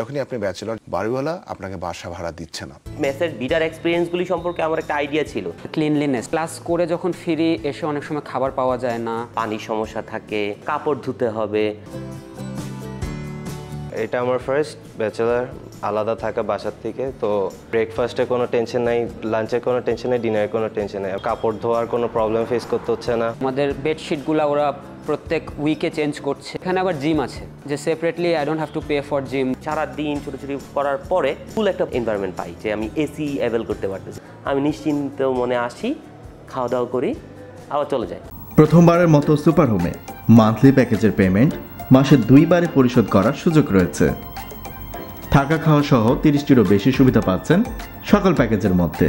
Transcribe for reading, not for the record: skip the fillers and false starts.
যখনই আপনি ব্যাচেলর, বাড়িওয়ালা আপনাকে বাসা ভাড়া দিচ্ছে না। মেসের বিটার এক্সপেরিয়েন্সগুলি সম্পর্কে আমার একটা আইডিয়া ছিল। ক্লিনলিনেস, ক্লাস করে যখন ফিরে এসে অনেক সময় খাবার পাওয়া যায় না, পানির সমস্যা থাকে, কাপড় ধুতে হবে। এটা আমার ফার্স্ট ব্যাচেলর, আলাদা থাকা বাসার থেকে, তো ব্রেকফাস্টে কোনো টেনশন নাই, লাঞ্চের কোনো টেনশন নেই, ডিনারের কোনো টেনশন নেই, কাপড় ধোয়ার কোনো প্রবলেম ফেস করতে হচ্ছে না। আমাদের বেডশিটগুলো ওরা প্রত্যেক উইকে চেঞ্জ করছে। এখানে আবার জিম আছে, যে separately I don't have to pay for gym. সারা দিন ছোটাছুটি করার পরে ফুল একটা এনভায়রনমেন্ট পাই, যে আমি এসি অ্যাভেল করতে পারতেছি, আমি নিশ্চিন্ত মনে আসি, খাওয়া দাওয়া করি, আবার চলে যাই। প্রথমবারের মতো সুপার হোমে মান্থলি প্যাকেজের পেমেন্ট মাসে 2 বারে পরিশোধ করার সুযোগ রয়েছে। থাকা খাওয়া সহ 30টিরও বেশি সুবিধা পাচ্ছেন সকল প্যাকেজের মধ্যে।